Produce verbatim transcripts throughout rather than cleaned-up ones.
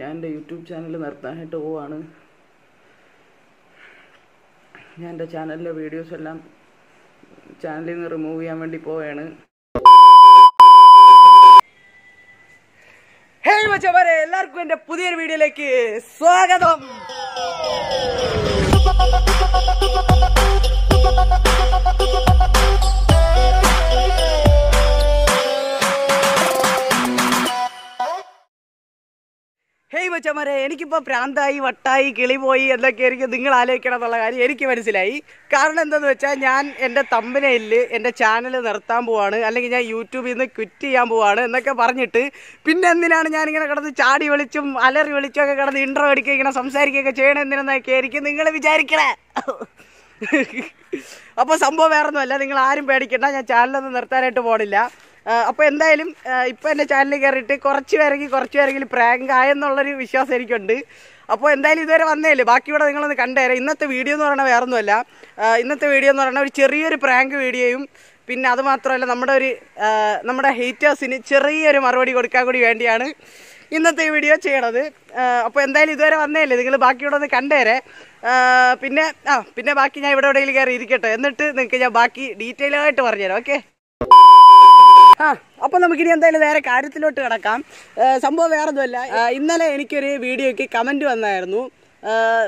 ഞാൻ YouTube channel നിർത്താനായിട്ട് പോവാണ്. ഞാൻ എൻ്റെ ചാനലിലെ വീഡിയോസ് എല്ലാം ചാനലിൽ നിന്ന് റിമൂവ് ചെയ്യാൻ വേണ്ടി പോവുകയാണ്. ഹേയ് മച്ചവരെ, എല്ലാവർക്കും എൻ്റെ പുതിയൊരു വീഡിയോയിലേക്ക് സ്വാഗതം. ഹേയ് മച്ചന്മാരെ, എനിക്കിപ്പോൾ പ്രാന്തായി വട്ടായി കിളിപോയി എന്നൊക്കെ എനിക്ക് നിങ്ങൾ ആലോചിക്കണം എന്നുള്ള കാര്യം എനിക്ക് മനസ്സിലായി. കാരണം എന്തെന്ന് വെച്ചാൽ, ഞാൻ എൻ്റെ തമ്പനയിൽ എൻ്റെ ചാനൽ നിർത്താൻ പോവാണ്, അല്ലെങ്കിൽ ഞാൻ യൂട്യൂബിൽ നിന്ന് ക്വിറ്റ് ചെയ്യാൻ പോവാണ് എന്നൊക്കെ പറഞ്ഞിട്ട് പിന്നെ എന്തിനാണ് ഞാനിങ്ങനെ കിടന്ന് ചാടി വിളിച്ചും അലറി വിളിച്ചും ഒക്കെ കിടന്ന് ഇൻട്രോ അടിക്കുക ഇങ്ങനെ സംസാരിക്കുകയൊക്കെ ചെയ്യണം എന്തിനെന്നൊക്കെ ആയിരിക്കും നിങ്ങൾ വിചാരിക്കണേ. അപ്പോൾ സംഭവം വേറൊന്നുമല്ല, നിങ്ങൾ ആരും പേടിക്കണ്ട, ഞാൻ ചാനലൊന്നും നിർത്താനായിട്ട് പോണില്ല. അപ്പോൾ എന്തായാലും ഇപ്പോൾ എൻ്റെ ചാനലിൽ കയറിയിട്ട് കുറച്ച് പേരെങ്കിൽ കുറച്ച് പേരെങ്കിലും പ്രാങ്ക് ആയെന്നുള്ളൊരു വിശ്വാസം എനിക്കുണ്ട്. അപ്പോൾ എന്തായാലും ഇതുവരെ വന്നേല് ബാക്കിയൂടെ നിങ്ങളൊന്ന് കണ്ടുതരാം. ഇന്നത്തെ വീഡിയോ എന്ന് പറയണത് വേറൊന്നുമല്ല, ഇന്നത്തെ വീഡിയോ എന്ന് പറയുന്നത് ഒരു ചെറിയൊരു പ്രാങ്ക് വീഡിയോയും പിന്നെ അതുമാത്രമല്ല നമ്മുടെ ഒരു നമ്മുടെ ഹേറ്റേഴ്സിന് ചെറിയൊരു മറുപടി കൊടുക്കാൻ കൂടി വേണ്ടിയാണ് ഇന്നത്തെ വീഡിയോ ചെയ്യണത്. അപ്പോൾ എന്തായാലും ഇതുവരെ വന്നേല്ലേ നിങ്ങൾ ബാക്കിയൂടെ ഒന്ന് കണ്ടുതരേ. പിന്നെ ആ പിന്നെ ബാക്കി ഞാൻ ഇവിടെ എവിടെയെങ്കിലും കയറി ഇരിക്കട്ടെ, എന്നിട്ട് നിങ്ങൾക്ക് ഞാൻ ബാക്കി ഡീറ്റെയിൽ ആയിട്ട് പറഞ്ഞുതരാം. ഓക്കെ, ആ അപ്പം നമുക്കിനി എന്തായാലും വേറെ കാര്യത്തിലോട്ട് കിടക്കാം. സംഭവം വേറൊന്നുമല്ല, ഇന്നലെ എനിക്കൊരു വീഡിയോയ്ക്ക് കമൻറ്റ് വന്നായിരുന്നു.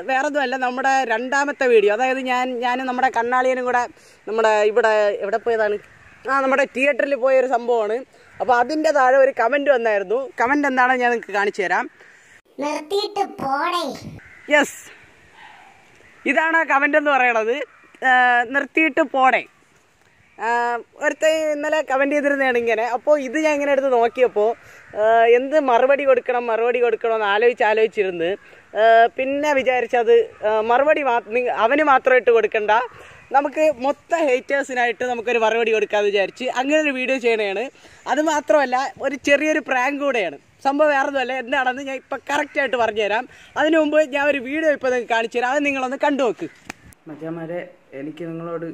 വേറൊന്നുമല്ല, നമ്മുടെ രണ്ടാമത്തെ വീഡിയോ, അതായത് ഞാൻ ഞാൻ നമ്മുടെ കണ്ണാളിയനും കൂടെ നമ്മുടെ ഇവിടെ എവിടെ പോയതാണ്, ആ നമ്മുടെ തിയേറ്ററിൽ പോയൊരു സംഭവമാണ്. അപ്പോൾ അതിൻ്റെ താഴെ ഒരു കമൻറ്റ് വന്നായിരുന്നു. കമൻറ്റ് എന്താണെന്ന് ഞാൻ നിങ്ങൾക്ക് കാണിച്ചു തരാം. യെസ്, ഇതാണ് ആ കമൻ്റ് എന്ന് പറയണത്, നിർത്തിയിട്ട് പോടേ. ഒരുത്ത ഇന്നലെ കമൻറ്റ് ചെയ്തിരുന്നതാണ് ഇങ്ങനെ. അപ്പോൾ ഇത് ഞാൻ ഇങ്ങനെ എടുത്ത് നോക്കിയപ്പോൾ എന്ത് മറുപടി കൊടുക്കണം മറുപടി കൊടുക്കണമെന്ന് ആലോചിച്ച് ആലോചിച്ചിരുന്ന് പിന്നെ വിചാരിച്ചത് മറുപടി മാ അവന് മാത്രം ഇട്ട് കൊടുക്കണ്ട, നമുക്ക് മൊത്തം ഹേറ്റേഴ്സിനായിട്ട് നമുക്കൊരു മറുപടി കൊടുക്കാമെന്ന് വിചാരിച്ച് അങ്ങനെ ഒരു വീഡിയോ ചെയ്യണതാണ്. അതുമാത്രമല്ല ഒരു ചെറിയൊരു പ്രാങ്ക് കൂടെയാണ്. സംഭവം വേറൊന്നുമല്ല, എന്താണെന്ന് ഞാൻ ഇപ്പം കറക്റ്റായിട്ട് പറഞ്ഞുതരാം. അതിനു മുമ്പ് ഞാൻ ഒരു വീഡിയോ ഇപ്പോൾ നിങ്ങൾക്ക് കാണിച്ചു തരാം, അത് നിങ്ങളൊന്ന് കണ്ടു നോക്ക്. മച്ചാമാരെ, എനിക്ക് നിങ്ങളോട്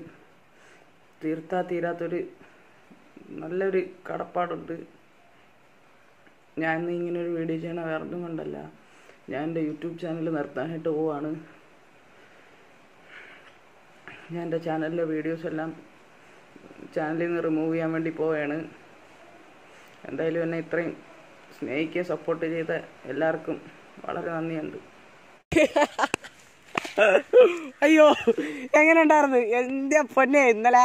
തീർത്താ തീരാത്തൊരു നല്ലൊരു കടപ്പാടുണ്ട്. ഞാൻ ഇന്ന് ഇങ്ങനൊരു വീഡിയോ ചെയ്യണ വേറൊന്നും കൊണ്ടല്ല, ഞാൻ എൻ്റെ യൂട്യൂബ് ചാനൽ നിർത്താനായിട്ട് പോവാണ്. ഞാൻ എൻ്റെ ചാനലിലെ വീഡിയോസ് എല്ലാം ചാനലിൽ നിന്ന് റിമൂവ് ചെയ്യാൻ വേണ്ടി പോവുകയാണ്. എന്തായാലും എന്നെ ഇത്രയും സ്നേഹിക്കുക സപ്പോർട്ട് ചെയ്ത എല്ലാവർക്കും വളരെ നന്ദിയുണ്ട്. അയ്യോ, എങ്ങനെ ഉണ്ടായിരുന്നു എൻ്റെ പൊന്നെ? ഇന്നലെ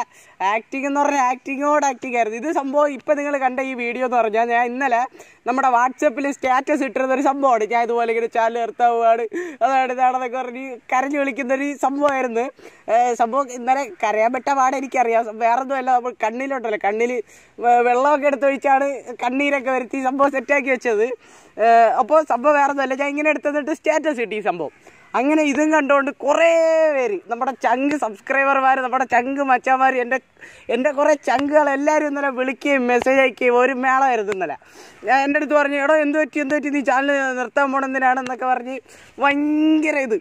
ആക്ടിങ് എന്ന് പറഞ്ഞാൽ ആക്ടിങ്ങോട് ആക്ടിങ് ആയിരുന്നു. ഇത് സംഭവം ഇപ്പം നിങ്ങൾ കണ്ട ഈ വീഡിയോ എന്ന് പറഞ്ഞാൽ ഞാൻ ഇന്നലെ നമ്മുടെ വാട്സപ്പിൽ സ്റ്റാറ്റസ് ഇട്ടിരുന്നൊരു സംഭവമാണ്. ഞാൻ ഇതുപോലെ ഇങ്ങനെ ചാനൽ നിർത്താവുകയാണ്, അതാണ് ഇതാണെന്നൊക്കെ പറഞ്ഞ് കരഞ്ഞു വിളിക്കുന്നൊരു സംഭവമായിരുന്നു. സംഭവം ഇന്നലെ കരയാൻ പറ്റാൻ പാടെ എനിക്കറിയാം. വേറൊന്നുമല്ല, നമ്മൾ കണ്ണിലുണ്ടല്ലോ, കണ്ണിൽ വെള്ളമൊക്കെ എടുത്തൊഴിച്ചാണ് കണ്ണീരൊക്കെ വരുത്തി സംഭവം സെറ്റാക്കി വെച്ചത്. അപ്പോൾ സംഭവം വേറൊന്നുമല്ല, ഞാൻ ഇങ്ങനെ എടുത്തിട്ട് സ്റ്റാറ്റസ് ഇട്ടി ഈ സംഭവം. അങ്ങനെ ഇതും കണ്ടുകൊണ്ട് കുറേ പേര് നമ്മുടെ ചങ്ക് സബ്സ്ക്രൈബർമാർ, നമ്മുടെ ചങ്ക് മച്ചാമാർ, എൻ്റെ എൻ്റെ കുറേ ചങ്കുകൾ എല്ലാവരും ഇന്നലെ വിളിക്കുകയും മെസ്സേജ് അയക്കുകയും ഒരു മേളമായിരുന്നു ഇന്നലെ. ഞാൻ എൻ്റെ അടുത്ത് പറഞ്ഞു, എടോ എന്ത് പറ്റി എന്ത് പറ്റി നീ ചാനൽ നിർത്താൻ പോണെന്തിനാണെന്നൊക്കെ പറഞ്ഞ് ഭയങ്കര ഇത്.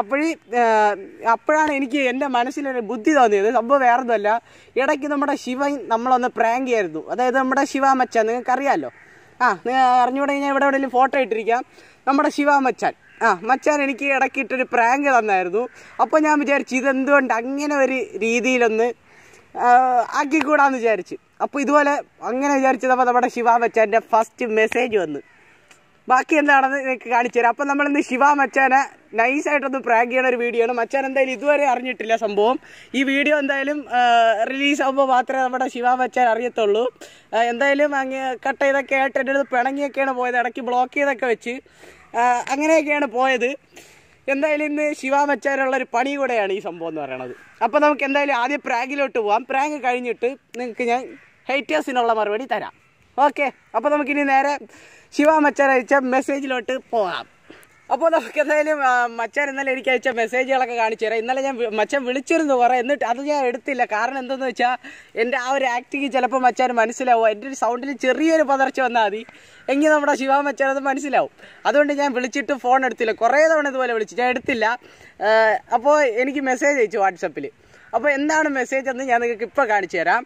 അപ്പോഴീ അപ്പോഴാണ് എനിക്ക് എൻ്റെ മനസ്സിലൊരു ബുദ്ധി തോന്നിയത്. സംഭവം വേറൊന്നുമല്ല, ഇടയ്ക്ക് നമ്മുടെ ശിവൻ നമ്മളൊന്ന് പ്രാങ്ക് ചെയ്യായിരുന്നു. അതായത് നമ്മുടെ ശിവ മച്ചാൻ നിങ്ങൾക്കറിയാമല്ലോ, ആ അറിഞ്ഞുകൂടെ ഞാൻ ഇവിടെ എവിടെയെങ്കിലും ഫോട്ടോ ഇട്ടിരിക്കാം. നമ്മുടെ ശിവ മച്ചാൻ ആ മച്ചാൻ എനിക്ക് ഇടയ്ക്കിട്ടൊരു പ്രാങ്ക് തന്നായിരുന്നു. അപ്പോൾ ഞാൻ വിചാരിച്ചു ഇതെന്തുകൊണ്ട് അങ്ങനെ ഒരു രീതിയിലൊന്ന് ആക്കിക്കൂടാന്ന് വിചാരിച്ച്. അപ്പോൾ ഇതുപോലെ അങ്ങനെ വിചാരിച്ചതപ്പോൾ നമ്മുടെ ശിവ മച്ചാൻ്റെ ഫസ്റ്റ് മെസ്സേജ് വന്ന്. ബാക്കി എന്താണെന്ന് എനിക്ക് കാണിച്ചു തരാം. അപ്പം നമ്മളിന്ന് ശിവ മച്ചാനെ നൈസായിട്ടൊന്ന് പ്രാങ്ക് ചെയ്യണ ഒരു വീഡിയോ ആണ്. മച്ചാൻ എന്തായാലും ഇതുവരെ അറിഞ്ഞിട്ടില്ല സംഭവം. ഈ വീഡിയോ എന്തായാലും റിലീസാകുമ്പോൾ മാത്രമേ നമ്മുടെ ശിവ മച്ചാൻ അറിയത്തുള്ളൂ. എന്തായാലും അങ്ങ് കട്ട് ചെയ്തൊക്കെ ആയിട്ട് എൻ്റെ അടുത്ത് പിണങ്ങിയൊക്കെയാണ് പോയത്, ഇടയ്ക്ക് ബ്ലോക്ക് ചെയ്തൊക്കെ വെച്ച് അങ്ങനെയൊക്കെയാണ് പോയത്. എന്തായാലും ഇന്ന് ശിവ മച്ചാനുള്ളൊരു പണി കൂടെയാണ് ഈ സംഭവം എന്ന് പറയണത്. അപ്പോൾ നമുക്ക് എന്തായാലും ആദ്യം പ്രാങ്കിലോട്ട് പോവാം. പ്രാങ്ക് കഴിഞ്ഞിട്ട് നിങ്ങൾക്ക് ഞാൻ ഹേറ്റേഴ്സിനുള്ള മറുപടി തരാം. ഓക്കെ, അപ്പോൾ നമുക്കിനി നേരെ ശിവ മച്ചാൻ അയച്ച മെസ്സേജിലോട്ട് പോകാം. അപ്പോൾ നമുക്ക് എന്തായാലും മച്ചാൻ ഇന്നലെ എനിക്ക് അയച്ച മെസ്സേജുകളൊക്കെ കാണിച്ചു തരാം. ഇന്നലെ ഞാൻ മച്ചാൻ വിളിച്ചിരുന്നു കുറേ, എന്നിട്ട് അത് ഞാൻ എടുത്തില്ല. കാരണം എന്തെന്ന് വെച്ചാൽ, എൻ്റെ ആ ഒരു ആക്ടിങ് ചിലപ്പോൾ മച്ചാൻ മനസ്സിലാവും. എൻ്റെ ഒരു സൗണ്ടിൽ ചെറിയൊരു പതർച്ച വന്നാൽ മതി എങ്കിൽ നമ്മുടെ ശിവ മച്ചാൻ അത് മനസ്സിലാവും. അതുകൊണ്ട് ഞാൻ വിളിച്ചിട്ട് ഫോൺ എടുത്തില്ല. കുറേ തവണ ഇതുപോലെ വിളിച്ചു, ഞാൻ എടുത്തില്ല. അപ്പോൾ എനിക്ക് മെസ്സേജ് അയച്ചു വാട്സപ്പിൽ. അപ്പോൾ എന്താണ് മെസ്സേജ് എന്ന് ഞാൻ നിങ്ങൾക്ക് ഇപ്പോൾ കാണിച്ചു തരാം.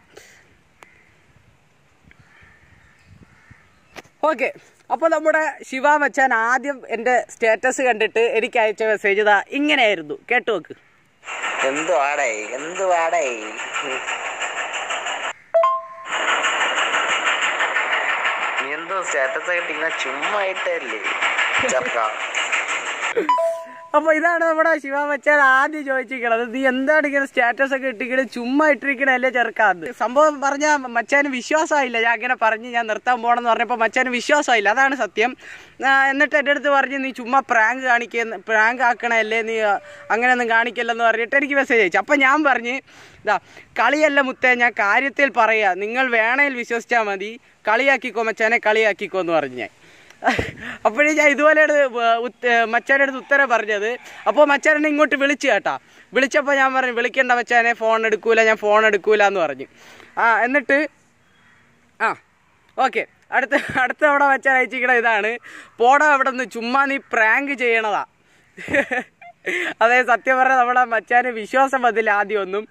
ഓക്കെ, അപ്പോൾ നമ്മുടെ ശിവ മച്ചാൻ ആദ്യം എൻ്റെ സ്റ്റാറ്റസ് കണ്ടിട്ട് എനിക്ക് അയച്ച മെസ്സേജ് ദാ ഇങ്ങനെയായിരുന്നു, കേട്ടു നോക്ക്. എന്തു ആടേ എന്തു ആടേ നീ എന്തോ സ്റ്റാറ്റസ് ആയിട്ട് ഇങ്ങനെ ചുമ്മാ ഇട്ടല്ലേ ചർക്ക. അപ്പൊ ഇതാണ് നമ്മുടെ ശിവ മച്ചാൻ ആദ്യം ചോദിച്ചിരിക്കണത്, നീ എന്താണ് ഇങ്ങനെ സ്റ്റാറ്റസ് ഒക്കെ ഇട്ടിരിക്കണത്, ചുമ്മാ ഇട്ടിരിക്കണല്ലേ ചെറുക്കാന്ന്. സംഭവം പറഞ്ഞാൽ മച്ചാന് വിശ്വാസമായില്ല, ഞാൻ അങ്ങനെ പറഞ്ഞ് ഞാൻ നിർത്താൻ പോകണമെന്ന് പറഞ്ഞപ്പോൾ മച്ചാന് വിശ്വാസമായില്ല, അതാണ് സത്യം. എന്നിട്ട് എൻ്റെ അടുത്ത് പറഞ്ഞ് നീ ചുമ്മാ പ്രാങ്ക് കാണിക്കുന്ന പ്രാങ്ക് ആക്കണല്ലേ, നീ അങ്ങനെയൊന്നും കാണിക്കല്ലെന്ന് പറഞ്ഞിട്ട് എനിക്ക് മെസ്സേജ് അയച്ചു. അപ്പം ഞാൻ പറഞ്ഞ് ഇതാ കളിയല്ല മുത്തേ, ഞാൻ കാര്യത്തിൽ പറയുക, നിങ്ങൾ വേണേൽ വിശ്വസിച്ചാൽ മതി, കളിയാക്കിക്കോ മച്ചാനെ കളിയാക്കിക്കോ എന്ന് പറഞ്ഞ് ഞാൻ. അപ്പോഴേ ഞാൻ ഇതുപോലെയാണ് മച്ചാൻ്റെ അടുത്ത് ഉത്തരം പറഞ്ഞത്. അപ്പോൾ മച്ചാനെ ഇങ്ങോട്ട് വിളിച്ചു കേട്ടാ, വിളിച്ചപ്പോൾ ഞാൻ പറഞ്ഞു വിളിക്കേണ്ട മച്ചാനെ, ഫോൺ എടുക്കൂല ഞാൻ ഫോൺ എടുക്കൂല എന്ന് പറഞ്ഞു. ആ എന്നിട്ട് ആ ഓക്കെ അടുത്ത അടുത്ത അവിടെ മച്ചാൻ അയച്ചിരിക്കണ ഇതാണ്, പോടാ അവിടെ നിന്ന് ചുമ്മാ നീ പ്രാങ്ക് ചെയ്യണതാ. അതായത് സത്യം പറഞ്ഞാൽ നമ്മളെ മച്ചാന് വിശ്വാസം വന്നില്ല ആദ്യം ഒന്നും.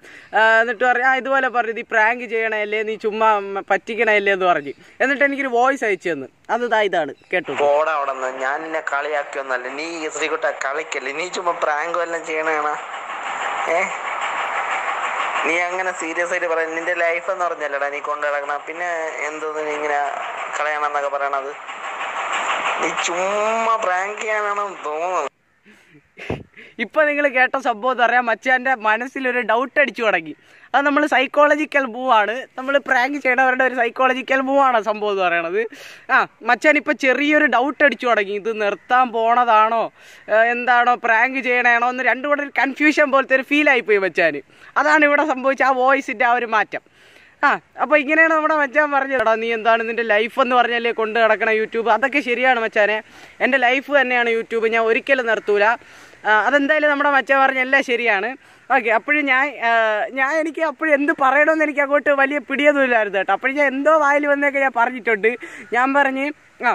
എന്നിട്ട് പറഞ്ഞാൽ ഇതുപോലെ പറഞ്ഞു നീ പ്രാങ്ക് ചെയ്യണല്ലേ നീ ചുമ്മാ പറ്റിക്കണല്ലേ എന്ന് പറഞ്ഞു. എന്നിട്ട് എനിക്കൊരു വോയിസ് അയച്ചു തന്നു, അത് ഇതാണ് കേട്ടു. പോടാ അവിടെ നിന്ന്, ഞാൻ നിന്നെ കളിയാക്കിയൊന്നല്ല, നീ ശ്രീകുട്ട കളിക്കല്ലേ, നീ ചുമ്മാ പ്രാങ്ക് എല്ലാം ചെയ്യണേണ ഏ, നീ അങ്ങനെ സീരിയസ് ആയിട്ട് പറയാം, നിന്റെ ലൈഫ് എന്ന് പറഞ്ഞല്ലേടാ നീ കൊണ്ടു കിടക്കണം, പിന്നെ എന്തോന്ന് നീ ഇങ്ങനെ കളയണമെന്നൊക്കെ പറയണത്, നീ ചുമ്മാ പ്രാങ്ക് ചെയ്യാനാണെന്ന് തോന്നുന്നു. ഇപ്പം നിങ്ങൾ കേട്ട സംഭവം എന്ന് പറയാം, മച്ചാൻ്റെ മനസ്സിലൊരു ഡൗട്ട് അടിച്ചു തുടങ്ങി. അത് നമ്മൾ സൈക്കോളജിക്കൽ മൂവാണ്, നമ്മൾ പ്രാങ്ക് ചെയ്യണവരുടെ ഒരു സൈക്കോളജിക്കൽ മൂവാണ് സംഭവം എന്ന് പറയണത്. ആ മച്ചാൻ ഇപ്പം ചെറിയൊരു ഡൗട്ട് അടിച്ചു തുടങ്ങി, ഇത് നിർത്താൻ പോണതാണോ എന്താണോ പ്രാങ്ക് ചെയ്യണേണോ എന്ന് രണ്ടും കൂടെ ഒരു കൺഫ്യൂഷൻ പോലത്തെ ഒരു ഫീലായിപ്പോയി മച്ചാൻ. അതാണ് ഇവിടെ സംഭവിച്ച ആ വോയിസിൻ്റെ ആ ഒരു മാറ്റം. ആ അപ്പോൾ ഇങ്ങനെയാണ് നമ്മുടെ മച്ചാൻ പറഞ്ഞത്, എടാ നീ എന്താണ് നിൻ്റെ ലൈഫെന്ന് പറഞ്ഞല്ലേ കൊണ്ട് നടക്കണം യൂട്യൂബ്. അതൊക്കെ ശരിയാണ് മച്ചാനെ, എൻ്റെ ലൈഫ് തന്നെയാണ് യൂട്യൂബ്, ഞാൻ ഒരിക്കലും നിർത്തൂല. അതെന്തായാലും നമ്മുടെ മച്ചാൻ പറഞ്ഞെല്ലാം ശരിയാണ്. ഓക്കെ അപ്പോഴും ഞാൻ ഞാൻ എനിക്ക് അപ്പോഴും എന്ത് പറയണമെന്ന് എനിക്ക് അങ്ങോട്ട് വലിയ പിടിയൊന്നുമില്ലായിരുന്നു കേട്ടോ. അപ്പോഴും ഞാൻ എന്തോ വായിൽ വന്നൊക്കെ ഞാൻ പറഞ്ഞിട്ടുണ്ട്. ഞാൻ പറഞ്ഞ് ആ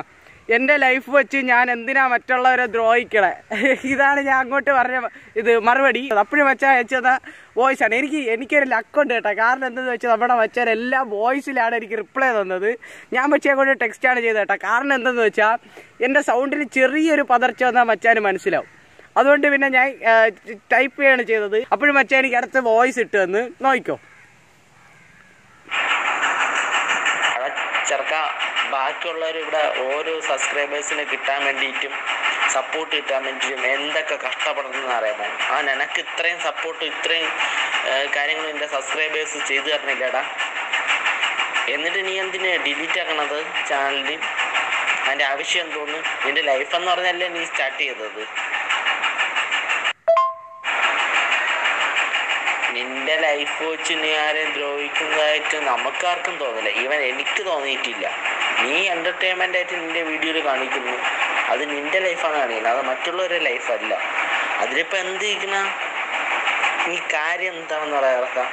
എൻ്റെ ലൈഫ് വെച്ച് ഞാൻ എന്തിനാ മറ്റുള്ളവരെ ദ്രോഹിക്കണേ, ഇതാണ് ഞാൻ അങ്ങോട്ട് പറഞ്ഞ ഇത് മറുപടി. അപ്പോഴും മച്ചാൻ അയച്ചത് വോയിസാണ്. എനിക്ക് എനിക്കൊരു ലക്കുണ്ട് കേട്ടോ, കാരണം എന്തെന്ന് വെച്ചാൽ നമ്മുടെ മച്ചാൻ എല്ലാ വോയിസിലാണ് എനിക്ക് റിപ്ലൈ തന്നത്. ഞാൻ പക്ഷേ അങ്ങോട്ട് ടെക്സ്റ്റാണ് ചെയ്തത് കേട്ടോ, കാരണം എന്തെന്ന് വെച്ചാൽ എൻ്റെ സൗണ്ടിൽ ചെറിയൊരു പതർച്ച വന്നാൽ മച്ചാൻ മനസ്സിലാവും, അതുകൊണ്ട് പിന്നെ ഞാൻ ടൈപ്പ് ചെയ്യാണ് ചെയ്തത്. അപ്പോഴും മച്ചാൻ എനിക്ക് അടുത്ത വോയിസ് ഇട്ട് തന്ന് നോക്കിക്കോ. ചെറുക്ക ബാക്കിയുള്ളവർ ഇവിടെ ഓരോ സബ്സ്ക്രൈബേഴ്സിന് കിട്ടാൻ വേണ്ടിയിട്ടും സപ്പോർട്ട് കിട്ടാൻ വേണ്ടിയിട്ടും എന്തൊക്കെ കഷ്ടപ്പെടുന്നതെന്ന് അറിയാമോ. ആ നിനക്ക് ഇത്രയും സപ്പോർട്ട് ഇത്രയും കാര്യങ്ങൾ എൻ്റെ സബ്സ്ക്രൈബേഴ്സ് ചെയ്തു തരണില്ലേടാ, എന്നിട്ട് നീ എന്തിന് ഡിലീറ്റ് ആക്കണത് ചാനലിൽ, അതിൻ്റെ ആവശ്യം എന്തോന്ന്, നിൻ്റെ ലൈഫെന്ന് പറഞ്ഞല്ലേ നീ സ്റ്റാർട്ട് ചെയ്തത്, നിന്റെ ലൈഫ് വെച്ച് നീ ആരെയും ദ്രോഹിക്കുന്നതായിട്ട് നമുക്കാർക്കും തോന്നില്ല, ഈവൻ എനിക്ക് തോന്നിയിട്ടില്ല. നീ എൻ്റർടൈൻമെൻ്റ് ആയിട്ട് നിൻ്റെ വീഡിയോയിൽ കാണിക്കുന്നു, അത് നിൻ്റെ ലൈഫാണ് കാണിക്കുന്നത്, അത് മറ്റുള്ളവരുടെ ലൈഫല്ല. അതിലിപ്പോൾ എന്ത് ഇരിക്കണ നീ കാര്യം എന്താണെന്ന് പറയാൻ ഇറക്കാം.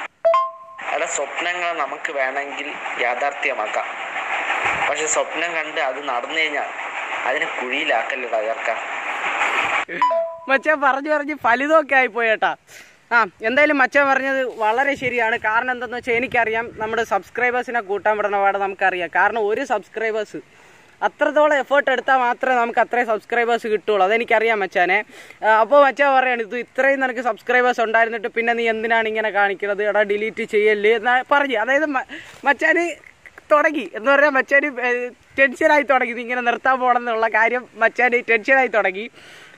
അവിടെ സ്വപ്നങ്ങളെ നമുക്ക് വേണമെങ്കിൽ യാഥാർത്ഥ്യമാക്കാം, പക്ഷെ സ്വപ്നം കണ്ട് അത് നടന്നു കഴിഞ്ഞാൽ അതിനെ കുഴിയിലാക്കല്ലോ തകർക്കാം. മച്ചാൻ പറഞ്ഞു പറഞ്ഞ് ഫലിതമൊക്കെ ആയിപ്പോയേട്ടാ. ആ എന്തായാലും മച്ചാൻ പറഞ്ഞത് വളരെ ശരിയാണ്, കാരണം എന്താണെന്ന് വെച്ചാൽ എനിക്കറിയാം നമ്മുടെ സബ്സ്ക്രൈബേഴ്സിനെ കൂട്ടാൻ പെടുന്ന പാടെ നമുക്കറിയാം, കാരണം ഒരു സബ്സ്ക്രൈബേഴ്സ് അത്രത്തോളം എഫേർട്ട് എടുത്താൽ മാത്രമേ നമുക്ക് അത്രയും സബ്സ്ക്രൈബേഴ്സ് കിട്ടുള്ളൂ, അതെനിക്കറിയാം മച്ചാനെ. അപ്പോൾ മച്ചാൻ പറയാണ് ഇത് ഇത്രയും നിനക്ക് സബ്സ്ക്രൈബേഴ്സ് ഉണ്ടായിരുന്നിട്ട് പിന്നെ നീ എന്തിനാണ് ഇങ്ങനെ കാണിക്കുന്നത്, എടാ ഡിലീറ്റ് ചെയ്യല്ലേ എന്നാ പറഞ്ഞു. അതായത് മച്ചാൻ തുടങ്ങി എന്ന് പറഞ്ഞാൽ മച്ചാൻ ടെൻഷനായി തുടങ്ങി, ഇങ്ങനെ നിർത്താൻ പോകണം എന്നുള്ള കാര്യം മച്ചാൻ ടെൻഷനായി തുടങ്ങി.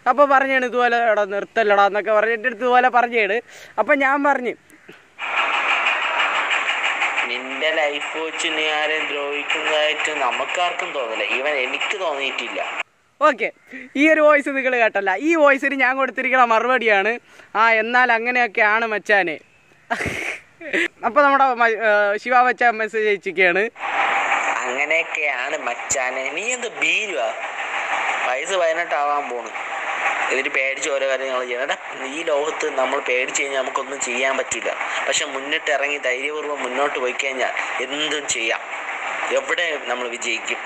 അപ്പോൾ പറഞ്ഞാണ് ഇതുപോലെ എടാ നിർത്തല്ലടാ എന്നൊക്കെ പറഞ്ഞിട്ട് ഇതുപോലെ പറഞ്ഞാണ്. അപ്പം ഞാൻ പറഞ്ഞു നിന്റെ ലൈഫ് വെച്ച് നീ ആരെയും ദ്രോഹിക്കുന്നതായിട്ട് നമുക്കാർക്കും തോന്നില്ല, ഈവൻ എനിക്ക് തോന്നിയിട്ടില്ല. ഓക്കെ ഈ ഒരു വോയിസ് നിങ്ങൾ കേട്ടല്ല, ഈ വോയിസിന് ഞാൻ കൊടുത്തിരിക്കുന്ന മറുപടിയാണ് ആ എന്നാൽ അങ്ങനെയൊക്കെയാണ് മച്ചാനെ. അപ്പം നമ്മുടെ ശിവ മച്ചാൻ മെസ്സേജ് അയച്ചിരിക്കുകയാണ്, അങ്ങനെയൊക്കെയാണ് മച്ചാനെ, നീ എന്ത് ബീരുവാ, വയസ്സ് പതിനെട്ടാവാൻ പോണു, ഇതിന് പേടിച്ച് ഓരോ കാര്യങ്ങൾ ചെയ്യണം. ഈ ലോകത്ത് നമ്മൾ പേടിച്ച് കഴിഞ്ഞാൽ നമുക്കൊന്നും ചെയ്യാൻ പറ്റില്ല, പക്ഷെ മുന്നിട്ട് ഇറങ്ങി ധൈര്യപൂർവ്വം മുന്നോട്ട് പോയി കഴിഞ്ഞാൽ എന്തും ചെയ്യാം, എവിടെ നമ്മൾ വിജയിക്കും.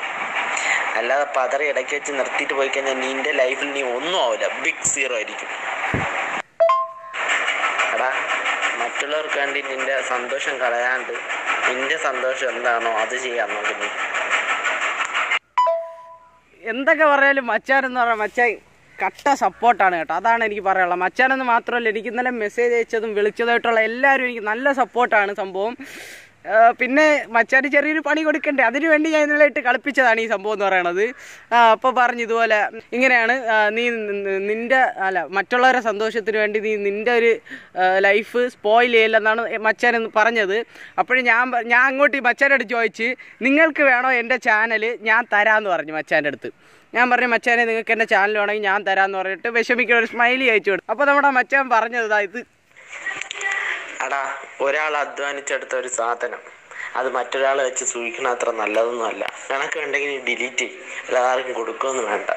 അല്ലാതെ പതറി ഇടയ്ക്ക് വെച്ച് നിർത്തിയിട്ട് പോയി കഴിഞ്ഞാൽ നിൻ്റെ ലൈഫിൽ നീ ഒന്നും ആവില്ല, ബിഗ് സീറോ ആയിരിക്കും. എടാ മറ്റുള്ളവർക്ക് വേണ്ടി നിൻ്റെ സന്തോഷം കളയാണ്ട് നിൻ്റെ സന്തോഷം എന്താണോ അത് ചെയ്യാൻ നോക്കുന്നു. എന്തൊക്കെ മച്ചാനെന്ന് പറഞ്ഞാൽ മച്ചാൻ കട്ട സപ്പോർട്ടാണ് കേട്ടോ. അതാണ് എനിക്ക് പറയാനുള്ളത്. മച്ചാനെന്ന് മാത്രമല്ല, എനിക്ക് ഇന്നലെ മെസ്സേജ് അയച്ചതും വിളിച്ചതായിട്ടുള്ള എല്ലാവരും എനിക്ക് നല്ല സപ്പോർട്ടാണ് സംഭവം. പിന്നെ മച്ചാന് ചെറിയൊരു പണി കൊടുക്കണ്ടേ, അതിനുവേണ്ടി ഞാൻ ഇന്നലെ ഇട്ട് കളിപ്പിച്ചതാണ് ഈ സംഭവം എന്ന് പറയണത്. അപ്പോൾ പറഞ്ഞു ഇതുപോലെ ഇങ്ങനെയാണ് നീ നിൻ്റെ അല്ല മറ്റുള്ളവരുടെ സന്തോഷത്തിന് വേണ്ടി നീ നിൻ്റെ ഒരു ലൈഫ് സ്പോയിൽ ചെയ്യില്ലെന്നാണ് മച്ചാൻ എന്ന് പറഞ്ഞത്. അപ്പോഴും ഞാൻ ഞാൻ അങ്ങോട്ട് ഈ മച്ചാൻ്റെ അടുത്ത് ചോദിച്ച് നിങ്ങൾക്ക് വേണോ എൻ്റെ ചാനൽ, ഞാൻ തരാമെന്ന് പറഞ്ഞു മച്ചാൻ്റെ അടുത്ത്. ഞാൻ പറഞ്ഞു മച്ചാനെ നിങ്ങൾക്ക് എൻ്റെ ചാനൽ വേണമെങ്കിൽ ഞാൻ തരാമെന്ന് പറഞ്ഞിട്ട് വിഷമിക്കുന്ന ഒരു സ്മൈലി അയച്ചു കൊടുത്തു. അപ്പോൾ നമ്മുടെ മച്ചാൻ പറഞ്ഞത് ഇത്, അടാ ഒരാൾ അധ്വാനിച്ചെടുത്ത ഒരു സാധനം അത് മറ്റൊരാൾ വെച്ച് സൂക്ഷിക്കണ അത്ര നല്ലതൊന്നും അല്ല. കണക്ക് ഉണ്ടെങ്കിൽ ഡിലീറ്റ് ചെയ്യും, അല്ലാതെ ആർക്കും കൊടുക്കുമെന്ന് വേണ്ട.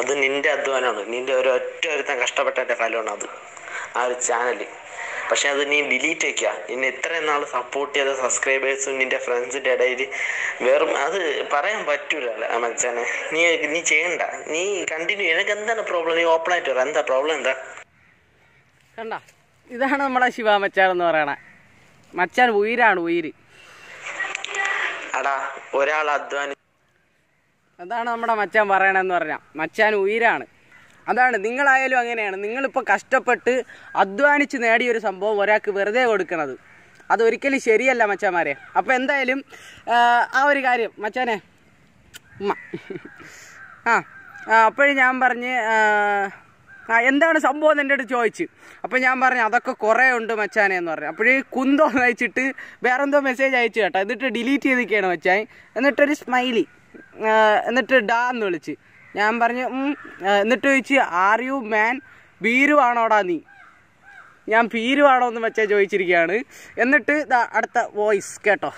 അത് നിൻ്റെ അധ്വാനമാണ്, നിൻ്റെ ഒരു ഒറ്റ ഒരുത്തം കഷ്ടപ്പെട്ടതിൻ്റെ ഫലമാണ് അത്, ആ ഒരു ചാനൽ. പക്ഷെ അത് നീ ഡിലീറ്റ് വയ്ക്കുക. നിന്നെ ഇത്രയും നാൾ സപ്പോർട്ട് ചെയ്ത സബ്സ്ക്രൈബേഴ്സും നിൻ്റെ ഫ്രണ്ട്സിൻ്റെ ഇടയിൽ വെറും അത് പറയാൻ പറ്റൂല മച്ചാനെ. നീ നീ ചെയ്യണ്ട, നീ കണ്ടിന്യൂ. എനിക്ക് എന്താണ് പ്രോബ്ലം, നീ ഓപ്പണായിട്ട് വരാം. എന്താ പ്രോബ്ലം, എന്താ കണ്ട? ഇതാണ് നമ്മുടെ ശിവ മച്ചാൻ എന്ന് പറയണ. മച്ചാൻ ഉയരാണ്, ഉയര്. അതാണ് നമ്മുടെ മച്ചാൻ പറയണെന്ന് പറഞ്ഞാൽ മച്ചാൻ ഉയരാണ്. അതാണ്, നിങ്ങളായാലും അങ്ങനെയാണ്. നിങ്ങളിപ്പോൾ കഷ്ടപ്പെട്ട് അധ്വാനിച്ച് നേടിയൊരു സംഭവം ഒരാൾക്ക് വെറുതെ കൊടുക്കണത് അതൊരിക്കലും ശരിയല്ല മച്ചാന്മാരെ. അപ്പോൾ എന്തായാലും ആ ഒരു കാര്യം മച്ചാനെ ഉമ്മ ആ അപ്പോഴും ഞാൻ പറഞ്ഞ് ആ എന്താണ് സംഭവം എൻ്റെ അടുത്ത് ചോദിച്ച്. അപ്പോൾ ഞാൻ പറഞ്ഞു അതൊക്കെ കുറേ ഉണ്ട് മച്ചാനെ എന്ന് പറഞ്ഞു. അപ്പോഴേ കുന്തോ അയച്ചിട്ട് വേറെന്തോ മെസ്സേജ് അയച്ചു കേട്ടോ. എന്നിട്ട് ഡിലീറ്റ് ചെയ്തൊക്കെയാണ് മച്ചാൻ. എന്നിട്ടൊരു സ്മൈലി, എന്നിട്ട് ഡാ എന്ന് വിളിച്ച്. ഞാൻ പറഞ്ഞു എന്നിട്ട് ചോദിച്ച് ആർ യു മാൻ, ഭീരു ആണോടാ നീ? ഞാൻ ഭീരു ആണോ എന്ന് മച്ചാൻ ചോദിച്ചിരിക്കുകയാണ്. എന്നിട്ട് അടുത്ത വോയിസ് കേട്ടോ.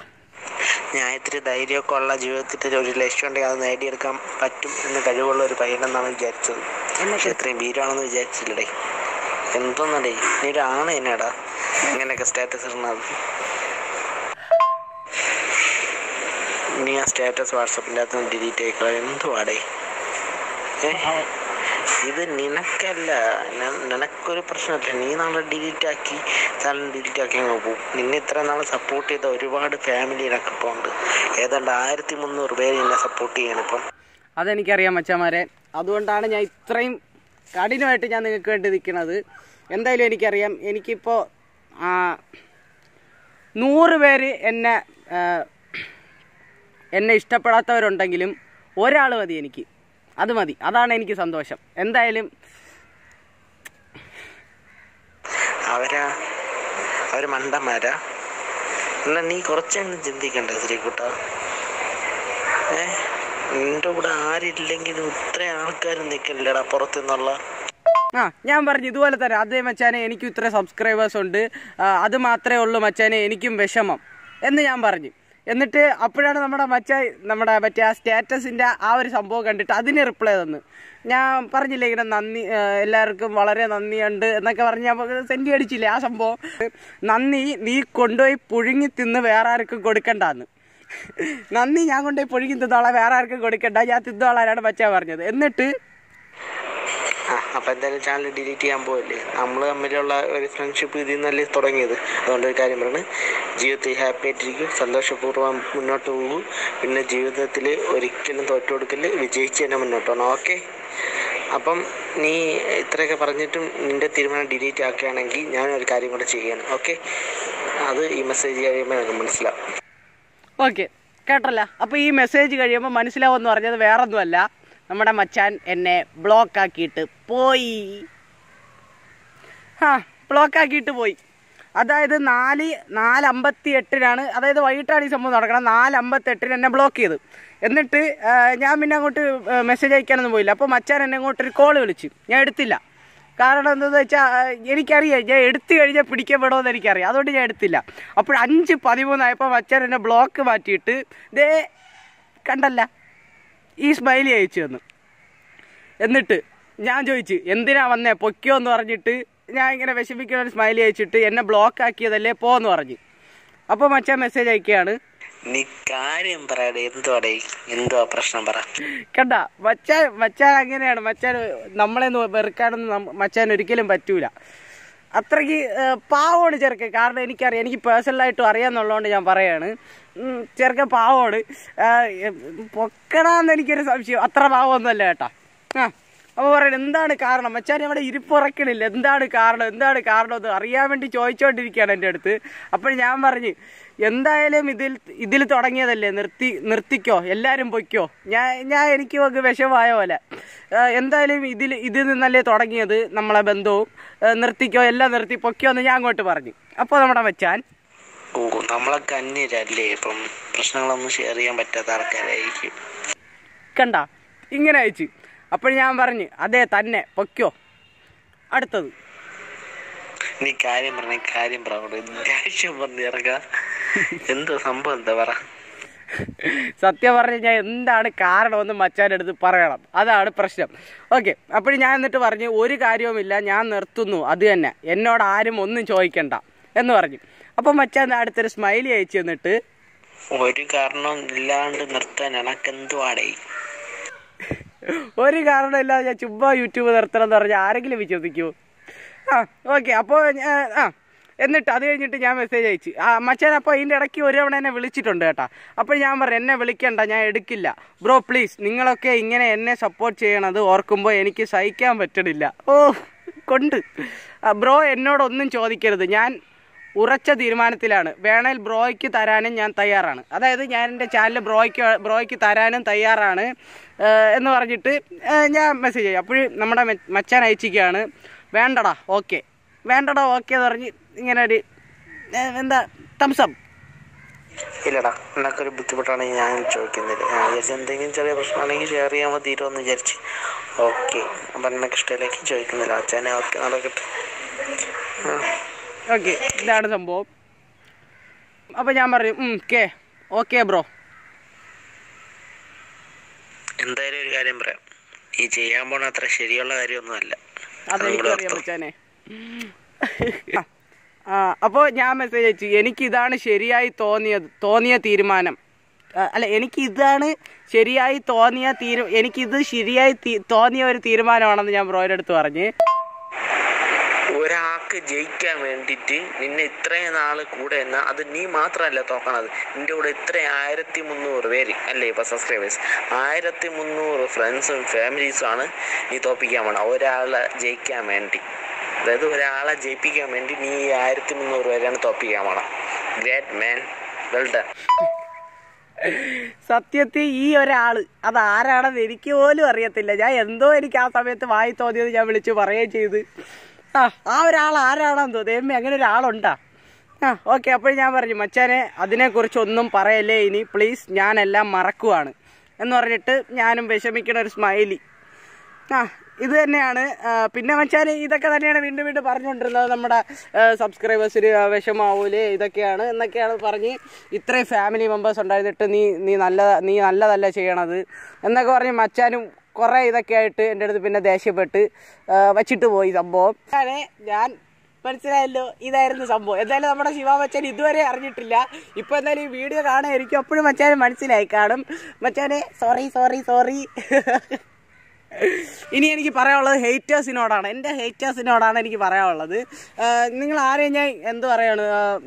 ഞാൻ ഇത്തിരി ധൈര്യമൊക്കെ ഉള്ള ജീവിതത്തിൽ ഒരു ലക്ഷ്യം ഉണ്ടെങ്കിൽ അത് നേടിയെടുക്കാൻ പറ്റും എന്ന് കഴിവുള്ള ഒരു പയ്യനെന്നാണ് വിചാരിച്ചത്. പക്ഷെ ഇത്രയും വീരാണെന്ന് വിചാരിച്ചില്ലേ. എന്തോന്നടേ നീ ആണ് എന്നാടാ ഇങ്ങനെയൊക്കെ സ്റ്റാറ്റസ് ഇടുന്നത്. നീ ആ സ്റ്റാറ്റസ് വാട്സപ്പിൻ്റെ അകത്ത് ഡിലീറ്റ് ആയിക്കോ. എന്തുവാടേ ഇത്? നിനക്കല്ല, നിനക്കൊരു പ്രശ്നമില്ല. നീ നാളെ ഡിലീറ്റ് ആക്കി ചാനൽ ഡിലീറ്റ് ആക്കി അങ്ങ് പോകും. നിന്നെ ഇത്ര നാളെ സപ്പോർട്ട് ചെയ്ത ഒരുപാട് ഫാമിലി എന്നൊക്കെ ഇപ്പോൾ ഉണ്ട്. ഏതാണ്ട് ആയിരത്തി മുന്നൂറ് പേര് നിന്നെ സപ്പോർട്ട് ചെയ്യണിപ്പം. അതെനിക്കറിയാം മച്ചാന്മാരെ, അതുകൊണ്ടാണ് ഞാൻ ഇത്രയും കഠിനമായിട്ട് ഞാൻ നിങ്ങൾക്ക് വേണ്ടി നിൽക്കുന്നത്. എന്തായാലും എനിക്കറിയാം, എനിക്കിപ്പോൾ നൂറ് പേര് എന്നെ എന്നെ ഇഷ്ടപ്പെടാത്തവരുണ്ടെങ്കിലും ഒരാൾ മതി എനിക്ക്, അത് മതി. അതാണ് എനിക്ക് സന്തോഷം. എന്തായാലും അവരാ അവർ മണ്ടന്മാരാ, എന്നാൽ നീ കുറച്ചെണ്ണം ചിന്തിക്കണ്ടേ ശ്രീകുട്ട? ഏ നിന്റെ കൂടെ ആരില്ലെങ്കിലും ഇത്രയും ആൾക്കാരും നിൽക്കില്ലടാ പുറത്തുനിന്നുള്ള. ആ ഞാൻ പറഞ്ഞു ഇതുപോലെ തന്നെ അതേ മച്ചാനെ, എനിക്കും ഇത്ര സബ്സ്ക്രൈബേഴ്സ് ഉണ്ട്, അത് മാത്രമേ ഉള്ളൂ മച്ചാനെ, എനിക്കും വിഷമം എന്ന് ഞാൻ പറഞ്ഞു. എന്നിട്ട് അപ്പോഴാണ് നമ്മുടെ മച്ചാൻ നമ്മുടെ മറ്റേ ആ സ്റ്റാറ്റസിൻ്റെ ആ ഒരു സംഭവം കണ്ടിട്ട് അതിന് റിപ്ലൈ തന്നു. ഞാൻ പറഞ്ഞില്ലേ ഇങ്ങനെ നന്ദി, എല്ലാവർക്കും വളരെ നന്ദിയുണ്ട് എന്നൊക്കെ പറഞ്ഞ് ഞാൻ സെൻറ്റി അടിച്ചില്ലേ ആ സംഭവം. നന്ദി നീ കൊണ്ടുപോയി പുഴുങ്ങി തിന്ന് വേറെ ആർക്കും കൊടുക്കണ്ടെന്ന്. നന്ദി ഞാൻ കൊണ്ടുപോയി പൊഴുകി തിന്നോളാം, വേറെ ആർക്കും കൊടുക്കണ്ട, ഞാൻ തിന്നോളാനാണ് മച്ചാൻ പറഞ്ഞത്. എന്നിട്ട് അപ്പം എന്തായാലും ചാനൽ ഡിലീറ്റ് ചെയ്യാൻ പോകല്ലേ. നമ്മൾ തമ്മിലുള്ള ഒരു ഫ്രണ്ട്ഷിപ്പ് ഇതിൽ നിന്നല്ലേ തുടങ്ങിയത്. അതുകൊണ്ടൊരു കാര്യം പറഞ്ഞു, ജീവിതത്തിൽ ഹാപ്പി ആയിട്ടിരിക്കും, സന്തോഷപൂർവ്വം മുന്നോട്ട് പോകും. പിന്നെ ജീവിതത്തിൽ ഒരിക്കലും തോറ്റു കൊടുക്കല്, വിജയിച്ച് തന്നെ മുന്നോട്ട് പോകണം. ഓക്കെ, അപ്പം നീ ഇത്രയൊക്കെ പറഞ്ഞിട്ടും നിൻ്റെ തീരുമാനം ഡിലീറ്റ് ആക്കുകയാണെങ്കിൽ ഞാനൊരു കാര്യം കൂടെ ചെയ്യണം. ഓക്കെ, അത് ഈ മെസ്സേജ് കഴിയുമ്പോൾ എനിക്ക് മനസ്സിലാവും. ഓക്കെ കേട്ടല്ല, അപ്പോൾ ഈ മെസ്സേജ് കഴിയുമ്പോൾ മനസ്സിലാവുമെന്ന് പറഞ്ഞത് വേറൊന്നുമല്ല, നമ്മുടെ മച്ചാൻ എന്നെ ബ്ലോക്കാക്കിയിട്ട് പോയി. ആ ബ്ലോക്കാക്കിയിട്ട് പോയി. അതായത് നാല് നാലമ്പത്തി എട്ടിനാണ്, അതായത് വൈകിട്ടാണ് ഈ സംഭവം നടക്കണം. നാലമ്പത്തെട്ടിന് എന്നെ ബ്ലോക്ക് ചെയ്ത്. എന്നിട്ട് ഞാൻ പിന്നെ അങ്ങോട്ട് മെസ്സേജ് അയക്കാനൊന്നും പോയില്ല. അപ്പോൾ മച്ചാൻ എന്നെ അങ്ങോട്ടൊരു കോൾ വിളിച്ചു, ഞാൻ എടുത്തില്ല. കാരണം എന്താണെന്ന് വെച്ചാൽ എനിക്കറിയാം ഞാൻ എടുത്തു കഴിഞ്ഞാൽ പിടിക്കപ്പെടുമെന്ന് എനിക്കറിയാം, അതുകൊണ്ട് ഞാൻ എടുത്തില്ല. അപ്പോൾ അഞ്ച് പതിമൂന്നായപ്പോൾ മച്ചാൻ എന്നെ ബ്ലോക്ക് മാറ്റിയിട്ട് ദേ കണ്ടല്ല ഈ സ്മൈലി അയച്ചു തന്നു. എന്നിട്ട് ഞാൻ ചോദിച്ചു എന്തിനാ വന്നേ പൊക്കിയോ എന്ന് പറഞ്ഞിട്ട്, ഞാൻ ഇങ്ങനെ വിഷമിക്കുന്ന ഒരു സ്മൈലി അയച്ചിട്ട് എന്നെ ബ്ലോക്ക് ആക്കിയതല്ലേ പോന്ന് പറഞ്ഞു. അപ്പോൾ മച്ചാൻ മെസ്സേജ് അയക്കുകയാണ്, നീ കാര്യം പറയടേ, എന്തുവാടേ, എന്തുവാ പ്രശ്നം പറ. കണ്ട മച്ചാൻ, മച്ചാൻ അങ്ങനെയാണ്. മച്ചാൻ നമ്മളെ വെറുക്കാനൊന്നും മച്ചാൻ ഒരിക്കലും പറ്റൂല. അത്രയ്ക്ക് പാവമാണ് ചെറുക്കൻ. കാരണം എനിക്കറിയാം, എനിക്ക് പേഴ്സണലായിട്ടും അറിയാമെന്നുള്ളതുകൊണ്ട് ഞാൻ പറയാണ്, ചെറുക്കൻ പാവമാണ്. പൊക്കണമെന്ന് എനിക്കൊരു സംശയം, അത്ര പാവമൊന്നുമല്ല കേട്ടാ. ആ അപ്പോൾ പറയണം എന്താണ് കാരണം മച്ചാൻ, അവിടെ ഇരിപ്പുറക്കണില്ല, എന്താണ് കാരണം എന്താണ് കാരണം എന്ന് അറിയാൻ വേണ്ടി ചോദിച്ചുകൊണ്ടിരിക്കുകയാണ് എൻ്റെ അടുത്ത്. അപ്പോൾ ഞാൻ പറഞ്ഞു, എന്തായാലും ഇതിൽ ഇതിൽ തുടങ്ങിയതല്ലേ, നിർത്തി നിർത്തിക്കോ എല്ലാവരും പൊയ്ക്കോ, ഞാൻ ഞാൻ എനിക്ക് ഒക്കെ വിഷമമായ പോലെ. എന്തായാലും ഇതിൽ ഇതിൽ നിന്നല്ലേ തുടങ്ങിയത് നമ്മളെ ബന്ധവും, നിർത്തിക്കോ എല്ലാം നിർത്തി പൊയ്ക്കോ എന്ന് ഞാൻ അങ്ങോട്ട് പറഞ്ഞു. അപ്പോൾ നമ്മുടെ മച്ചാൻ, ഓ നമ്മളെ കന്നീരല്ലേ, ഇപ്പം പ്രശ്നങ്ങളൊന്നും ഷെയർ ചെയ്യാൻ പറ്റാത്ത ആൾക്കാരായിരിക്കും കണ്ട ഇങ്ങനെ അയച്ചു. അപ്പോൾ ഞാൻ പറഞ്ഞു, അതേ തന്നെ പൊയ്ക്കോ. അടുത്തത് നീ കാര്യം പറഞ്ഞ കാര്യം പറഞ്ഞിറങ്ങ, എന്താ സംഭവം എന്താ പറ. സത്യം പറഞ്ഞ ഞാൻ എന്താണ് കാരണമെന്ന് മച്ചാൻ്റെ അടുത്ത് പറയണം, അതാണ് പ്രശ്നം. ഓക്കെ, അപ്പോൾ ഞാൻ എന്നിട്ട് പറഞ്ഞു, ഒരു കാര്യവുമില്ല ഞാൻ നിർത്തുന്നു, അത് തന്നെ, എന്നോട് ആരും ഒന്നും ചോദിക്കണ്ട എന്ന് പറഞ്ഞു. അപ്പോൾ മച്ചാൻ അടുത്തൊരു സ്മൈലി അയച്ചു തന്നിട്ട്, ഒരു കാരണം ഇല്ലാണ്ട് നിർത്താൻ എനക്കെന്തുവാടേ, ഒരു കാരണമില്ല ഞാൻ ചുമ്മാ യൂട്യൂബ് നിർത്തണം എന്ന് പറഞ്ഞാൽ ആരെങ്കിലും വിശ്വസിക്കുമോ? ആ ഓക്കെ. അപ്പോൾ ആ എന്നിട്ട് അത് കഴിഞ്ഞിട്ട് ഞാൻ മെസ്സേജ് അയച്ചു, ആ മച്ചാൻ അപ്പോൾ ഇതിൻ്റെ ഇടയ്ക്ക് ഒരു തവണ എന്നെ വിളിച്ചിട്ടുണ്ട് കേട്ടോ. അപ്പോൾ ഞാൻ പറഞ്ഞു, എന്നെ വിളിക്കണ്ട ഞാൻ എടുക്കില്ല ബ്രോ പ്ലീസ്, നിങ്ങളൊക്കെ ഇങ്ങനെ എന്നെ സപ്പോർട്ട് ചെയ്യണത് ഓർക്കുമ്പോൾ എനിക്ക് സഹിക്കാൻ പറ്റണില്ല. ഓ കൊണ്ട് ബ്രോ എന്നോടൊന്നും ചോദിക്കരുത്, ഞാൻ ഉറച്ച തീരുമാനത്തിലാണ്, വേണേൽ ബ്രോയ്ക്ക് തരാനും ഞാൻ തയ്യാറാണ്, അതായത് ഞാൻ എൻ്റെ ചാനൽ ബ്രോയ്ക്ക് ബ്രോയ്ക്ക് തരാനും തയ്യാറാണ് എന്ന് പറഞ്ഞിട്ട് ഞാൻ മെസ്സേജ് ചെയ്യും. അപ്പോൾ നമ്മുടെ മച്ചാൻ അയച്ചിരിക്കുകയാണ്, വേണ്ടടാ ഓക്കെ, വേണ്ടടാ ഓക്കെ എന്ന് പറഞ്ഞ് ഇങ്ങനെ ഒരു എന്താ തംസം. ഇല്ലടാ എന്നൊക്കൊരു ബുദ്ധിമുട്ടാണെങ്കിൽ ഞാൻ ചോദിക്കുന്നില്ല, ഞാൻ വിചാരിച്ചു എന്തെങ്കിലും ചെറിയ പ്രശ്നമാണെങ്കിൽ ഷെയർ ചെയ്യാൻ തീരുമെന്ന് വിചാരിച്ച്. ഓക്കെ അപ്പം എന്നൊക്കെ ഇഷ്ടമില്ലെങ്കിൽ ചോദിക്കുന്നില്ല അച്ഛനെ, ഓക്കെ നടക്കട്ടെ. ഓക്കെ ഇതാണ് സംഭവം. അപ്പോൾ ഞാൻ പറയും കേ ഓക്കെ ബ്രോ. എന്തായാലും ഒരു കാര്യം പറയാം, ഈ ചെയ്യാൻ പോണ അത്ര ശരിയുള്ള കാര്യമൊന്നുമല്ല, അതെനിക്കറിയാം മച്ചാനെ. അപ്പോൾ ഞാൻ മെസ്സേജ് അയച്ചു, എനിക്കിതാണ് ശരിയായി തോന്നിയത് തോന്നിയ തീരുമാനം അല്ല എനിക്കിതാണ് ശരിയായി തോന്നിയ തീരു എനിക്കിത് ശരിയായി തോന്നിയ ഒരു തീരുമാനമാണെന്ന് ഞാൻ ബ്രോയുടെ അടുത്ത് പറഞ്ഞ്. ഒരാൾക്ക് ജയിക്കാൻ വേണ്ടിയിട്ട് നിന്നെ ഇത്രയും നാൾ കൂടെ എന്നാൽ അത് നീ മാത്രമല്ല തോക്കണത്, നിൻ്റെ കൂടെ ഇത്രയും ആയിരത്തി മുന്നൂറ് പേര് അല്ലേ ഇപ്പോൾ സബ്സ്ക്രൈബേഴ്സ്, ആയിരത്തി മുന്നൂറ് ഫ്രണ്ട്സും ഫാമിലീസുമാണ് നീ തോപ്പിക്കാൻ വേണം ഒരാളെ ജയിക്കാൻ വേണ്ടി. അതായത് ഒരാളെ ജയിപ്പിക്കാൻ വേണ്ടി നീ ഈ ആയിരത്തി മുന്നൂറ് പേരാണ് തോപ്പിക്കാൻ വേണം. Great man, well done. സത്യത്തിൽ ഈ ഒരാൾ അതാരാണെന്ന് എനിക്ക് പോലും അറിയത്തില്ല, ഞാൻ എന്തോ എനിക്ക് ആ സമയത്ത് വായി തോന്നിയത് ഞാൻ വിളിച്ച് പറയുകയും ചെയ്ത്. ആ ആ ഒരാൾ ആരാണെന്ന് തോന്നിയമ്മ, അങ്ങനെ ഒരാളുണ്ടാ. ആ ഓക്കെ. അപ്പോൾ ഞാൻ പറഞ്ഞു, മച്ചാനെ അതിനെക്കുറിച്ചൊന്നും പറയല്ലേ ഇനി പ്ലീസ്, ഞാനെല്ലാം മറക്കുവാണ് എന്ന് പറഞ്ഞിട്ട് ഞാനും വിഷമിക്കണ ഒരു സ്മൈലി. ആ ഇത് തന്നെയാണ് പിന്നെ മച്ചാൻ, ഇതൊക്കെ തന്നെയാണ് വീണ്ടും വീണ്ടും പറഞ്ഞുകൊണ്ടിരുന്നത്. നമ്മുടെ സബ്സ്ക്രൈബേഴ്സിന് വിഷമാവൂലേ ഇതൊക്കെയാണ് എന്നൊക്കെയാണ് പറഞ്ഞ്, ഇത്രയും ഫാമിലി മെമ്പേഴ്സ് ഉണ്ടായിരുന്നിട്ട് നീ നീ നല്ല നീ നല്ലതല്ല ചെയ്യണത് എന്നൊക്കെ പറഞ്ഞ് മച്ചാനും കുറേ ഇതൊക്കെ ആയിട്ട് എൻ്റെ അടുത്ത് പിന്നെ ദേഷ്യപ്പെട്ട് വച്ചിട്ട് പോയി സംഭവം. ഞാൻ മനസ്സിലായല്ലോ ഇതായിരുന്നു സംഭവം. എന്തായാലും നമ്മുടെ ശിവ മച്ചാൻ ഇതുവരെ അറിഞ്ഞിട്ടില്ല, ഇപ്പോൾ എന്തായാലും ഈ വീഡിയോ കാണാനായിരിക്കും, അപ്പോഴും മച്ചാൻ മനസ്സിലായി കാണും. മച്ചാനെ സോറി സോറി സോറി. ഇനി എനിക്ക് പറയാനുള്ളത് ഹേറ്റേഴ്സിനോടാണ്, എൻ്റെ ഹേറ്റേഴ്സിനോടാണ് എനിക്ക് പറയാനുള്ളത്. നിങ്ങൾ ആരെയും ഞാൻ എന്ത് പറയാണ്,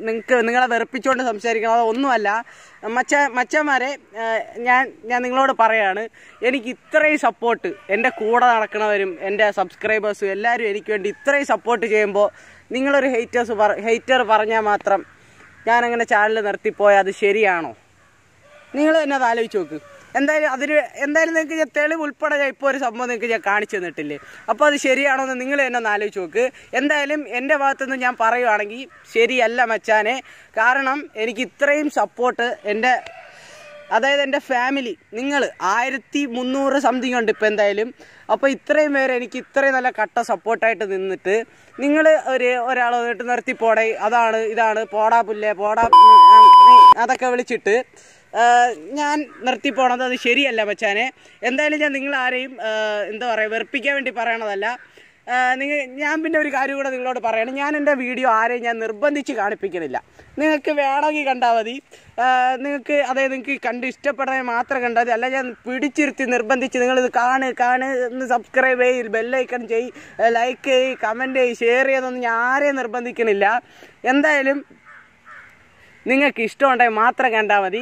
നിങ്ങൾക്ക് നിങ്ങളെ വെറുപ്പിച്ചുകൊണ്ട് സംസാരിക്കണത് ഒന്നുമല്ല മച്ച മച്ചന്മാരെ ഞാൻ ഞാൻ നിങ്ങളോട് പറയാണ്, എനിക്ക് ഇത്രയും സപ്പോർട്ട് എൻ്റെ കൂടെ നടക്കണവരും എൻ്റെ സബ്സ്ക്രൈബേഴ്സും എല്ലാവരും എനിക്ക് വേണ്ടി ഇത്രയും സപ്പോർട്ട് ചെയ്യുമ്പോൾ നിങ്ങളൊരു ഹേറ്റേഴ്സ് പറ ഹേറ്റർ പറഞ്ഞാൽ മാത്രം ഞാനങ്ങനെ ചാനൽ നിർത്തിപ്പോയാൽ അത് ശരിയാണോ? നിങ്ങൾ തന്നെ അത് ആലോചിച്ച് നോക്ക്. എന്തായാലും അതിന് എന്തായാലും നിങ്ങൾക്ക് ഞാൻ തെളിവ് ഉൾപ്പെടെ ഞാൻ ഇപ്പോൾ ഒരു സംഭവം നിങ്ങൾക്ക് ഞാൻ കാണിച്ചു തന്നിട്ടില്ലേ, അപ്പോൾ അത് ശരിയാണോ എന്ന് നിങ്ങൾ തന്നെ ഒന്ന് ആലോചിച്ച് നോക്ക്. എന്തായാലും എൻ്റെ ഭാഗത്തുനിന്ന് ഞാൻ പറയുവാണെങ്കിൽ ശരിയല്ല മച്ചാനെ, കാരണം എനിക്ക് ഇത്രയും സപ്പോർട്ട് എൻ്റെ അതായത് എൻ്റെ ഫാമിലി നിങ്ങൾ ആയിരത്തി മുന്നൂറ് സംതിങ് ഉണ്ട് ഇപ്പോൾ എന്തായാലും. അപ്പോൾ ഇത്രയും പേര് എനിക്ക് ഇത്രയും നല്ല കട്ട സപ്പോർട്ടായിട്ട് നിന്നിട്ട് നിങ്ങൾ ഒരു ഒരാൾ വന്നിട്ട് നിർത്തി പോടേ അതാണ് ഇതാണ് പോടാ പുല്ലേ പോടാ അതൊക്കെ വിളിച്ചിട്ട് ഞാൻ നിർത്തിപ്പോണത് അത് ശരിയല്ല മച്ചാനെ. എന്തായാലും ഞാൻ നിങ്ങളാരെയും എന്താ പറയുക വെറുപ്പിക്കാൻ വേണ്ടി പറയണതല്ല, ഞാൻ പിന്നെ ഒരു കാര്യം കൂടെ നിങ്ങളോട് പറയണം. ഞാൻ എൻ്റെ വീഡിയോ ആരെയും ഞാൻ നിർബന്ധിച്ച് കാണിപ്പിക്കുന്നില്ല. നിങ്ങൾക്ക് വേണമെങ്കിൽ കണ്ടാൽ മതി. നിങ്ങൾക്ക് അതായത് നിങ്ങൾക്ക് കണ്ട് ഇഷ്ടപ്പെടുന്നത് മാത്രം കണ്ടാൽ മതി. അല്ല ഞാൻ പിടിച്ചിരുത്തി നിർബന്ധിച്ച് നിങ്ങളിത് കാണ് കാണ് ഒന്ന് സബ്സ്ക്രൈബ് ചെയ്യ്, ബെല്ലൈക്കൺ ചെയ്യ്, ലൈക്ക് ചെയ്യ്, കമൻറ്റ് ചെയ്യ്, ഷെയർ ചെയ്തൊന്നും ഞാൻ ആരെയും നിർബന്ധിക്കുന്നില്ല. എന്തായാലും നിങ്ങൾക്ക് ഇഷ്ടമുണ്ടെങ്കിൽ മാത്രം കണ്ടാൽ മതി.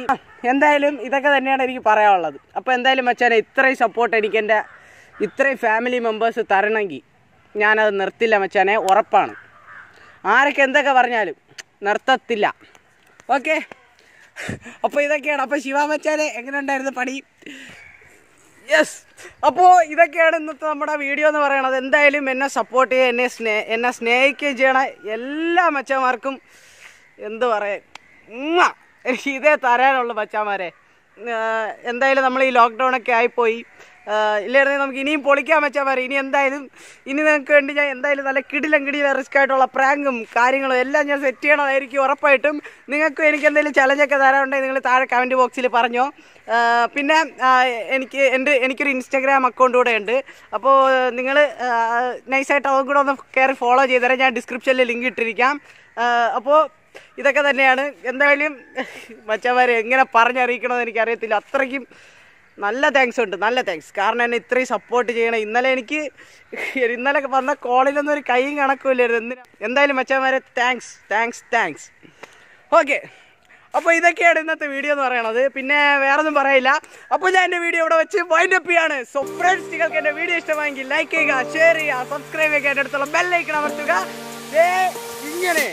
എന്തായാലും ഇതൊക്കെ തന്നെയാണ് എനിക്ക് പറയാനുള്ളത്. അപ്പോൾ എന്തായാലും മച്ചാനെ ഇത്രയും സപ്പോർട്ട് എനിക്ക് എൻ്റെ ഇത്രയും ഫാമിലി മെമ്പേഴ്സ് തരണമെങ്കിൽ ഞാനത് നിർത്തില്ല മച്ചാനെ, ഉറപ്പാണ്. ആരൊക്കെ എന്തൊക്കെ പറഞ്ഞാലും നിർത്തത്തില്ല. ഓക്കെ, അപ്പോൾ ഇതൊക്കെയാണ്. അപ്പോൾ ശിവ മച്ചാനെ എങ്ങനെ ഉണ്ടായിരുന്നു പണി? യെസ്, അപ്പോൾ ഇതൊക്കെയാണ് ഇന്നത്തെ നമ്മുടെ വീഡിയോ എന്ന് പറയണത്. എന്തായാലും എന്നെ സപ്പോർട്ട് ചെയ്യുക, എന്നെ സ്നേ എന്നെ സ്നേഹിക്കുകയും ചെയ്യണ എല്ലാ മച്ചന്മാർക്കും എന്ത് പറയാൻ, എനിക്ക് ഇതേ തരാനുള്ളൂ മച്ചാന്മാരെ. എന്തായാലും നമ്മൾ ഈ ലോക്ക്ഡൗണൊക്കെ ആയിപ്പോയി, ഇല്ലായിരുന്നെങ്കിൽ നമുക്ക് ഇനിയും പൊളിക്കാൻ മച്ചാന്മാരെ. ഇനി എന്തായാലും ഇനി നിങ്ങൾക്ക് വേണ്ടി ഞാൻ എന്തായാലും നല്ല കിടിലം കിടില റിസ്ക് ആയിട്ടുള്ള പ്രാങ്കും കാര്യങ്ങളും എല്ലാം ഞാൻ സെറ്റ് ചെയ്യണമായിരിക്കും ഉറപ്പായിട്ടും. നിങ്ങൾക്ക് എനിക്ക് എന്തെങ്കിലും ചലഞ്ചൊക്കെ തരാനുണ്ടെങ്കിൽ നിങ്ങൾ താഴെ കമൻറ്റ് ബോക്സിൽ പറഞ്ഞോ. പിന്നെ എനിക്ക് എൻ്റെ എനിക്കൊരു ഇൻസ്റ്റാഗ്രാം അക്കൗണ്ട് കൂടെ ഉണ്ട്. അപ്പോൾ നിങ്ങൾ നൈസായിട്ട് അതും കൂടെ ഒന്ന് കയറി ഫോളോ ചെയ്തു തരാം. ഞാൻ ഡിസ്ക്രിപ്ഷനിൽ ലിങ്ക് ഇട്ടിരിക്കാം. അപ്പോൾ ഇതൊക്കെ തന്നെയാണ്. എന്തായാലും മച്ചാന്മാരെ എങ്ങനെ പറഞ്ഞറിയിക്കണമെന്ന് എനിക്കറിയത്തില്ല. അത്രയ്ക്കും നല്ല താങ്ക്സ് ഉണ്ട്, നല്ല താങ്ക്സ്. കാരണം എന്നെ ഇത്രയും സപ്പോർട്ട് ചെയ്യണം. ഇന്നലെ എനിക്ക് ഇന്നലെ വന്ന കോളിലൊന്നും ഒരു കൈയും കണക്കുമില്ലായിരുന്നു. എന്തിനാ? എന്തായാലും മച്ചാന്മാരെ താങ്ക്സ് താങ്ക്സ് താങ്ക്സ്. ഓക്കെ, അപ്പോൾ ഇതൊക്കെയാണ് ഇന്നത്തെ വീഡിയോ എന്ന് പറയണത്. പിന്നെ വേറെ ഒന്നും പറയില്ല. അപ്പോൾ ഞാൻ എൻ്റെ വീഡിയോ ഇവിടെ വെച്ച് വൈൻഡ് അപ്പ് ചെയ്യാണ്. സോ ഫ്രണ്ട്സ്, നിങ്ങൾക്ക് എൻ്റെ വീഡിയോ ഇഷ്ടമായെങ്കിൽ ലൈക്ക് ചെയ്യുക, ഷെയർ ചെയ്യുക, സബ്സ്ക്രൈബ് ചെയ്യുക, എൻ്റെ അടുത്തുള്ള ബെല്ലൈക്കൺ അമർത്തുക. ഇങ്ങനെ